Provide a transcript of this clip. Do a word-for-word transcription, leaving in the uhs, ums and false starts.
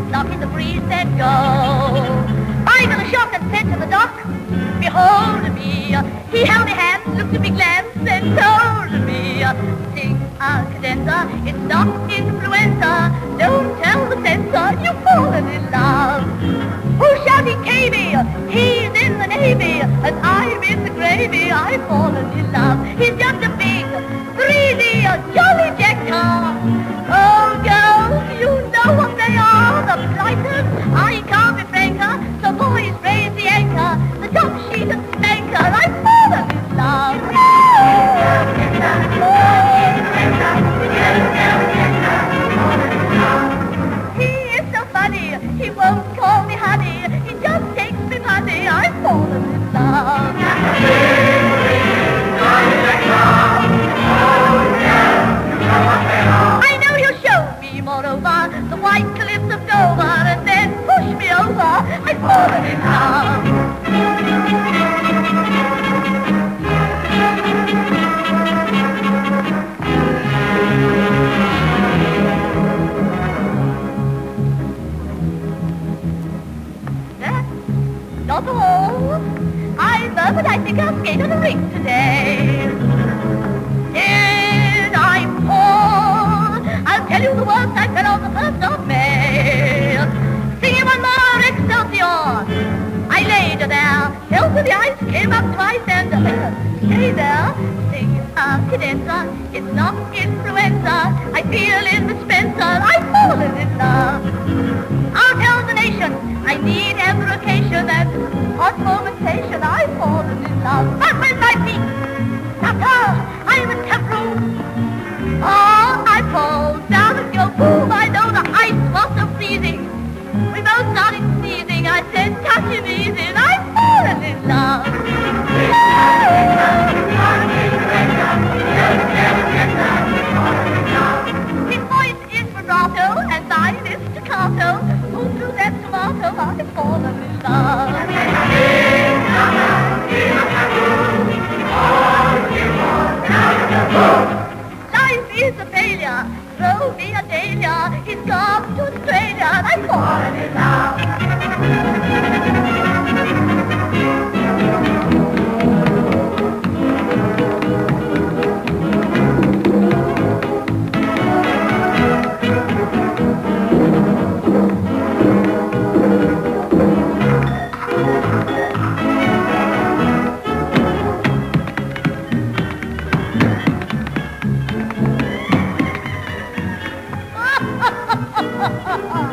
the stock in the breeze that goes. I with a shock and said to the doc, behold me. He held a hand, looked at me, glanced and told me, sing our cadenza, it's not influenza. Don't tell the censor you've fallen in love. Who's shouting K B? He's in the Navy, and I'm in the gravy. I've fallen in love. He's just a big, greedy, jolly jackal. Oh, girls, you know what they are, the blighters. I can't be franker, so boys raise the anchor, the top sheet and spanker. I've fallen in love. He is so funny, he won't call me honey. He just takes me money. I've fallen in love. I know he'll show me, moreover, the white cliffs of Dover, and then push me over. I've fallen in love. That's not all. I'm over, but I think I'll skate on the rink today. Tell you the words I fell on the first of May. Singing one more Excelsior. I laid there, fell to the ice, came up twice and stay there. Sing a cadenza, it's not influenza. I feel in the Spencer, I've fallen in love. I'll tell the nation, I need embrocation and hot fomentation. I've fallen in love. But with my feet, after I'm a taproom. Oh, I fall down. Boom, I know the ice was so freezing. We both started sneezing. I said, touch him easy, and I've fallen in love. His voice is vibrato, and mine is staccato. Who threw that tomato? I've fallen in love. Life is a failure. Throw me a dahlia, he's gone to Australia, and I'm fallen in love. Ha ha ha!